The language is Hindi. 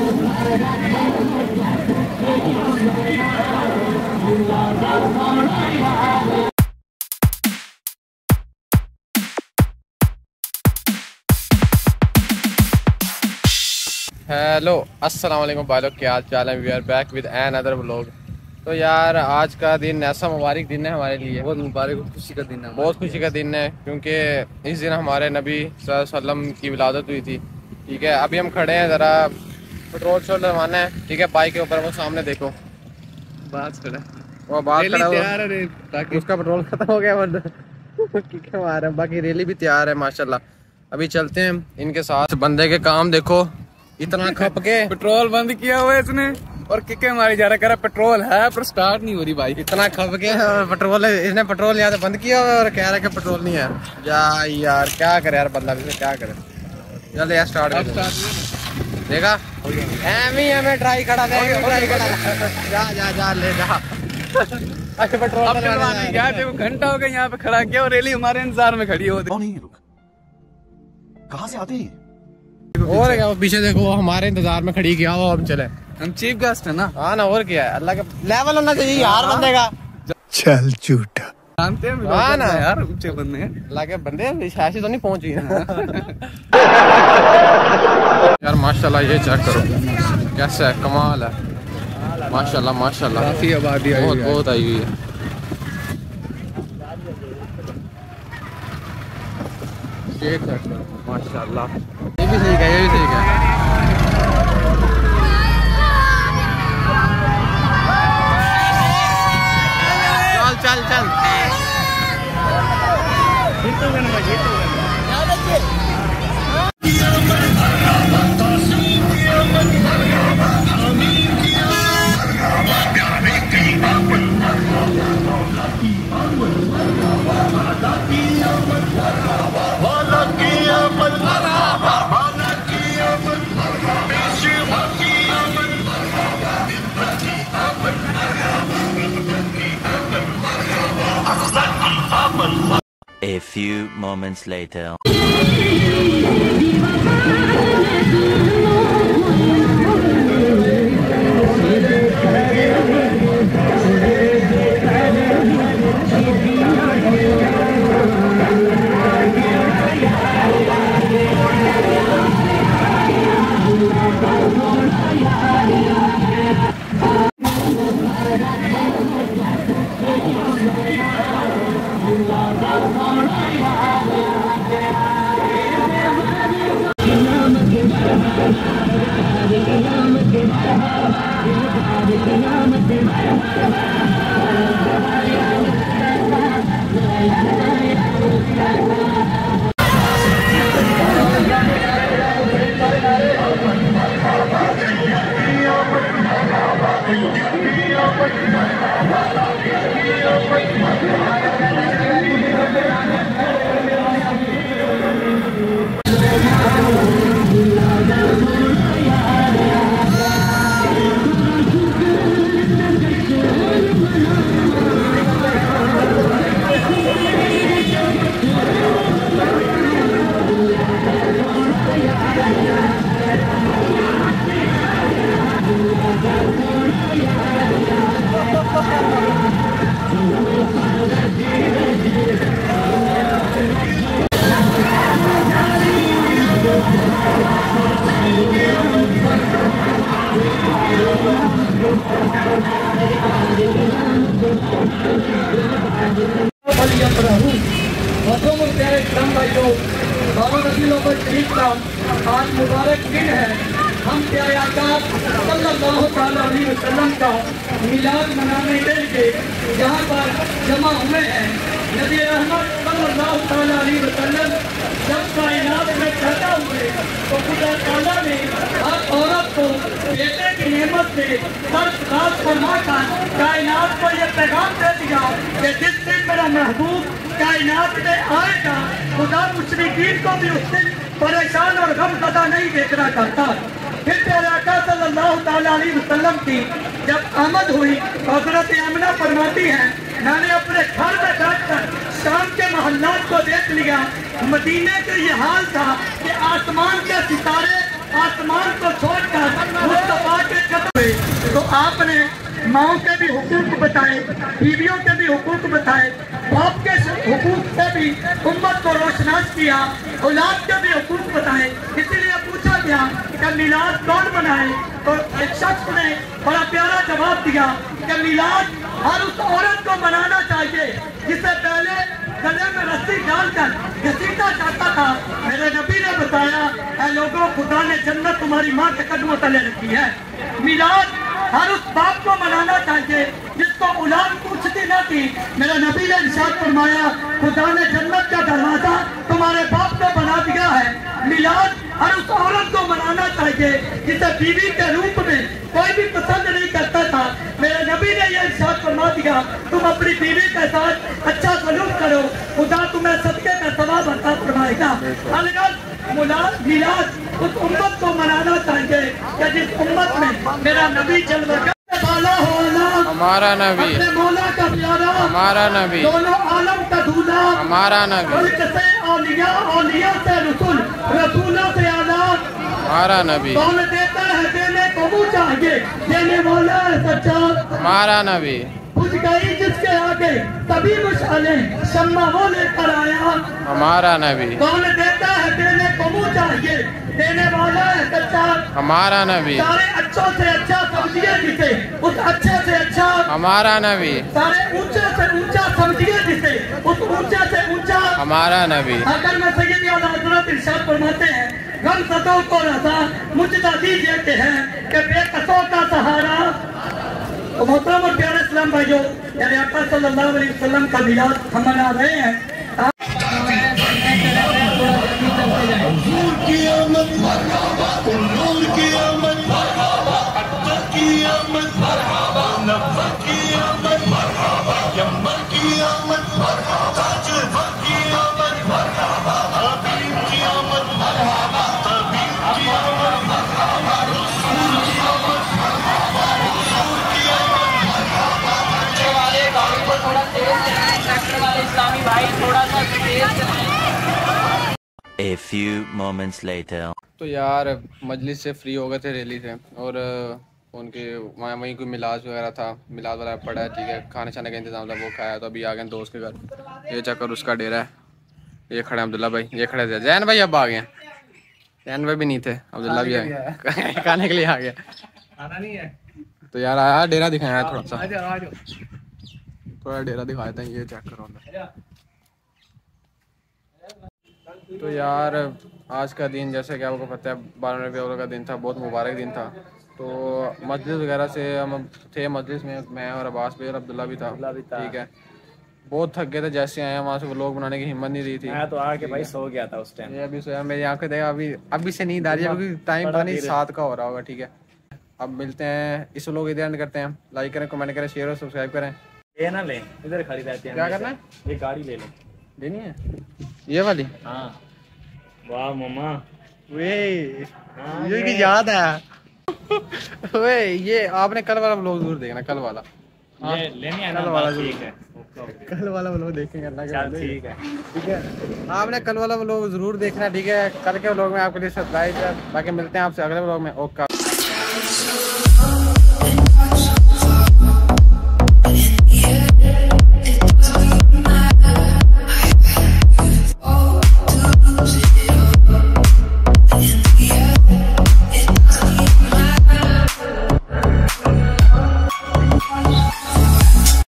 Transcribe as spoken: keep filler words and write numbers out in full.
हेलो अस्सलाम वालेकुम भाई लोग, क्या हाल चाल है। We are back with another vlog. तो यार आज का दिन ऐसा मुबारक दिन है हमारे लिए, बहुत मुबारक और खुशी का दिन है, बहुत खुशी का दिन है क्योंकि इस दिन हमारे नबी सल्लल्लाहु अलैहि वसल्लम की विलादत हुई थी। ठीक है, अभी हम खड़े हैं, ज़रा पेट्रोल शोल लगवाना है। ठीक है, बाइक के ऊपर वो सामने देखो बात खड़ा वो बात खड़ा हुआ, उसका पेट्रोल खत्म हो गया वरना। बाकी रैली भी तैयार है माशाल्लाह। अभी चलते हैं इनके साथ। बंदे के काम देखो, इतना खप के पेट्रोल बंद किया हुआ है इसने और किके हमारी जा रहा है, कह रहा पेट्रोल है पर स्टार्ट नहीं हो रही बाइक। इतना खप के पेट्रोल इसने पेट्रोल यहाँ से बंद किया हुआ है और कह रहा है कि पेट्रोल नहीं है। जा यार क्या करे यार बंदा, इसे क्या करे। चल यार स्टार्ट कर देखा एम ही हमें ट्राई खड़ा देखो। घंटा हो गया यहाँ पे खड़ा किया और रैली हमारे इंतजार में खड़ी हो। कहाँ से आते हैं और क्या, पीछे देखो हमारे इंतजार में खड़ी किया हो। हम चले, हम चीफ गेस्ट है ना। हाँ ना, और क्या है, अल्लाह का लेवल होना चाहिए यार बंदे का। चल झूठा जानते हैं हाँ ना यार, ऊंचे बंदे हैं अल्लाह के बंदे, शायद तो नहीं पहुंची यार। माशाल्लाह ये चेक करो कैसा है, कमाल है माशाल्लाह माशाल्लाह। काफी आबादी बहुत बहुत आई हुई है। ये चेक करो माशाल्लाह, ये भी सही है ये भी सही है। चल चल चल A few moments later. आज मुबारक दिन है, हम प्यारे आका सल्लल्लाहु अलैहि वसल्लम का मिलाद मनाने के लिए यहाँ पर जमा हुए हैं। नबी रहमत सल्लल्लाहु अलैहि वसल्लम जब कायनात में पैदा हुए तो खुदा ताला ने हर औरत को बेटे की नेमत से सरफराज फरमाकर कायनात को यह पैगाम दे दिया कि जिस दिन मेरा महबूब कायनात में आएगा खुदा मुशरिकीन को भी उस दिन परेशान और गमज़दा नहीं देखना चाहता। फिर प्यारे आका सल्लल्लाहु तआला अलैहि वसल्लम की जब आमद हुई, हजरत आमना फरमाती है मैंने अपने घर में बैठकर शाम के महल्लात को देख लिया, मदीने का ये हाल था कि आसमान के सितारे आसमान को छोड़कर माओ के भी हुकूक बताए, बीवियों के भी हुकूक बताए, बाप के हुकूक पे भी उम्मत को रोशनास किया, औलाद के भी हुकूक बताए। इसीलिए पूछा गया कि मिलाद कौन बनाए, तो एक शख्स ने बड़ा प्यारा जवाब दिया कि मिलाद हर उस औरत को बनाना चाहिए जिसे पहले गले में रस्सी डालकर घसीटा जाता था। मेरे नबी ने बताया, ऐ लोगों, खुदा ने जन्नत तुम्हारी माँ के कदमों तले रखी है। मिलाद हर उस बाप को मनाना चाहिए जिसको औलाद पूछती न थी। मेरे नबी ने इरशाद फरमाया, खुदा ने जन्नत का दरवाजा तुम्हारे बाप को बना दिया है। मिलाद हर उस औरत को मनाना चाहिए जिसे बीवी के रूप में कोई भी पसंद नहीं करता था। मेरे नबी ने यह इरशाद फरमा दिया, तुम अपनी बीवी के साथ अच्छा सलूक करो, खुदा तुम्हें सदके का सवाब अता फरमाएगा। मिलाद उस उम्मत को मनाना चाहिए कि जिस उम्मत में मेरा नबी जलवा वाला हो, हमारा नबी मौला का प्यारा, हमारा नबी दोनों आलम का दूल्हा, हमारा नबी मुल्क से औलिया, औलिया से रसूल, रसूलों से आला, हमारा नबी कौन देता है देने को वो चाहिए, देने वाला है सच्चा, हमारा नबी बुझ गई जिसके आगे तभी मशाले, शम्मा वो लेकर आया, हमारा नबी कौन देता है देने को वो चाहिए, देने वाला है सच्चा, हमारा नबी सारे अच्छों से अच्छा समझिए जिसे, उस अच्छे से अच्छा, हमारा नबी सारे ऊंचे से ऊंचा समझिए जिसे, उस ऊंचे से ऊंचा, हमारा नबी। अगर मैं सही हजरत इरशाद फरमाते हैं, गम सदों को रजा मुझदा दीजिए के है कि बेकसों का सहारा। तो मोहतरम और प्यारे इस्लाम भाइयों, यानी आका सल्लल्लाहु अलैहि वसल्लम का मिलाद हम मना रहे हैं। A few moments later. तो यार मजलिस से फ्री हो गए थे, रैली से, और उनके वहाँ वहीं कोई मिलाद वगैरह था, मिलाद वगैरह पड़ा है, ठीक है, खाने छाने का इंतजाम था, वो खाया, तो अभी आ गए दोस्त के घर। ये चक्कर उसका डेरा है, ये खड़े अब्दुल्ला भाई, ये खड़े थे जैन भाई, अब आ गए। जैन भाई भी नहीं थे, अब्दुल्ला भी आ गया खाने के लिए, आ गया खाना नहीं है तो यार आया, डेरा दिखाया थोड़ा सा, थोड़ा डेरा दिखाया था, ये चेक करो। तो यार आज का दिन, जैसे कि आपको पता है, बारह रबी अव्वल का दिन था, बहुत मुबारक दिन था। तो मस्जिद वगैरह से हम थे, मस्जिद में मैं और अब्बास भी और अब्दुल्ला भी था, ठीक है। बहुत थक गए थे जैसे आए, वहाँ से व्लॉग बनाने की हिम्मत नहीं रही थी, मैं तो आके भाई सो गया था उस टाइम। ये अभी सोया, मेरी आंखें देखा अभी अभी से नींद आ रही है, अभी टाइम पता नहीं सात का हो रहा होगा, ठीक है। अब मिलते हैं, इस व्लॉग इधर एंड करते हैं। लाइक करें, कमेंट करें, शेयर और सब्सक्राइब करें। ये ना लें, इधर खड़ी रहती है, क्या करना है, ये गाड़ी ले लें, लेनी है ये वाली। हाँ वाह मामा, वे ये की याद है वे, ये आपने कल वाला व्लॉग जरूर देखना, कल वाला ये लेनी है, कल वाला ठीक है, कल वाला व्लॉग देखेंगे, अल्लाह के ठीक है, ठीक है। आपने कल वाला व्लॉग जरूर देखना, ठीक है। कल के व्लॉग में आपके लिए सरप्राइज है, बाकी मिलते हैं आपसे अगले व्लॉग में। ओके।